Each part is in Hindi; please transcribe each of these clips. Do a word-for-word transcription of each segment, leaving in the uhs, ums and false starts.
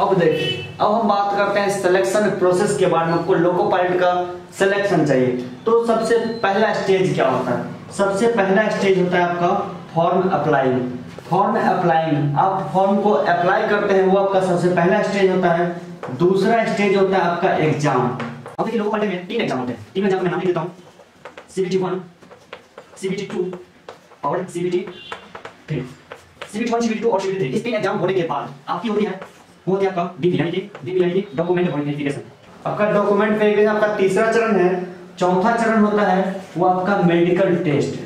अब देखिए, अब हम बात करते हैं सिलेक्शन प्रोसेस के बारे में। आपको लोको पायलट का सिलेक्शन चाहिए तो सबसे पहला स्टेज क्या होता है? सबसे पहला स्टेज होता है आपका फॉर्म अप्लाइंग। फॉर्म अप्लाइंग, आप फॉर्म को अप्लाई करते हैं, वो आपका सबसे पहला स्टेज होता है। दूसरा स्टेज होता है आपका एग्जाम। अब देखिए लोको पायलट में तीन एग्जाम होते हैं, तीन एग्जाम में नाम देता हूँ, सीबीटी वन, सीबीटी टू और CBT three. CBT one, CBT two और सीबीटी थ्री, इस तीन एग्जाम होने के बाद आपकी होती है वो होती है आपका डीवी, यानी कि डीवी यानी कि डॉक्यूमेंट वेरिफिकेशन। आपका डॉक्यूमेंट वेरिफिकेशन आपका तीसरा चरण है। चौथा चरण होता है वो आपका medical test.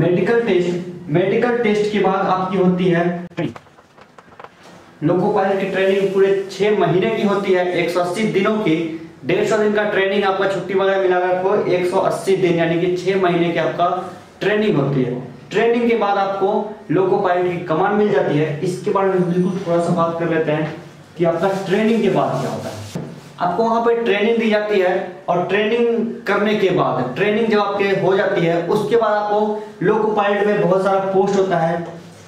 Medical test, medical test के बाद आपकी होती है लोको पायलट की ट्रेनिंग, पूरे छह महीने की होती है, एक सौ अस्सी दिनों की। डेढ़ सौ दिन का ट्रेनिंग आपका छुट्टी वगैरह मिलाकर आपको एक सौ अस्सी दिन यानी कि छह महीने की आपका ट्रेनिंग होती है। ट्रेनिंग के बाद आपको लोको पायलट की कमान मिल जाती है। इसके बारे में बिल्कुल थोड़ा सा बात कर लेते हैं कि आपका ट्रेनिंग के बाद क्या होता है। आपको वहां पे ट्रेनिंग दी जाती है और ट्रेनिंग करने के बाद, ट्रेनिंग जब आपके हो जाती है उसके बाद आपको लोको पायलट में बहुत सारा पोस्ट होता है।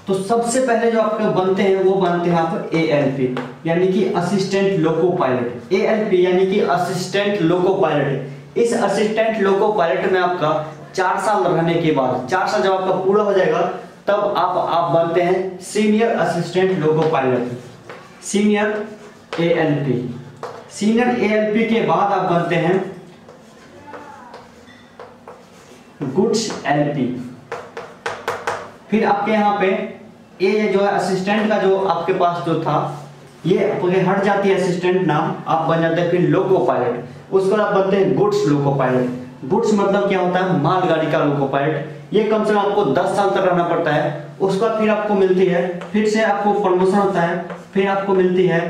तो सबसे पहले जो आपके बनते हैं वो बनते हैं आप ए एल पी यानी कि assistant loco pilot. A L P यानी कि असिस्टेंट लोको पायलट। इस असिस्टेंट लोको पायलट में आपका चार साल रहने के बाद, चार साल जब आपका पूरा हो जाएगा तब आप आप बनते हैं senior assistant loco pilot, senior A L P. Senior A L P के बाद आप बनते हैं गुड्स एल पी। फिर आपके यहाँ पे ये जो है असिस्टेंट का जो आपके पास जो था ये हट जाती है असिस्टेंट नाम, आप बन जाते हैं फिर लोको पायलट। उसके बाद आप बनते हैं गुड्स लोको पायलट। गुड्स मतलब क्या होता है? मालगाड़ी का लोको पायलट। ये कम से कम आपको दस साल तक रहना पड़ता है। उसका फिर आपको मिलती है, फिर से आपको प्रमोशन होता है, फिर आपको मिलती है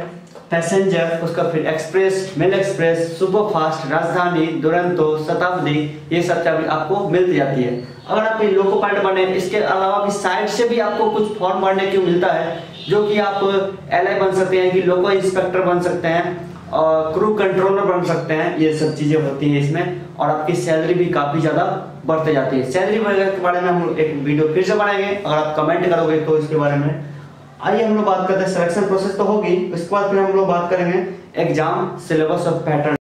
पैसेंजर, उसका फिर एक्सप्रेस, मेल एक्सप्रेस, सुपरफास्ट, राजधानी, दुरंतो, शताब्दी, ये सब आपको मिलती जाती है अगर आप ये लोको पायलट बने। इसके अलावा भी साइड से भी आपको कुछ फॉर्म भरने को मिलता है, जो कि आप एल आई बन सकते हैं, कि लोको इंस्पेक्टर बन सकते हैं और क्रू कंट्रोलर बन सकते हैं। ये सब चीजें होती हैं इसमें और आपकी सैलरी भी काफी ज्यादा बढ़ते जाती है। सैलरी के बारे में हम एक वीडियो फिर से बनाएंगे, अगर आप कमेंट करोगे तो इसके बारे में। आइए हम लोग बात करते हैं, सिलेक्शन प्रोसेस तो होगी, उसके बाद फिर हम लोग बात करेंगे एग्जाम, सिलेबस और पैटर्न।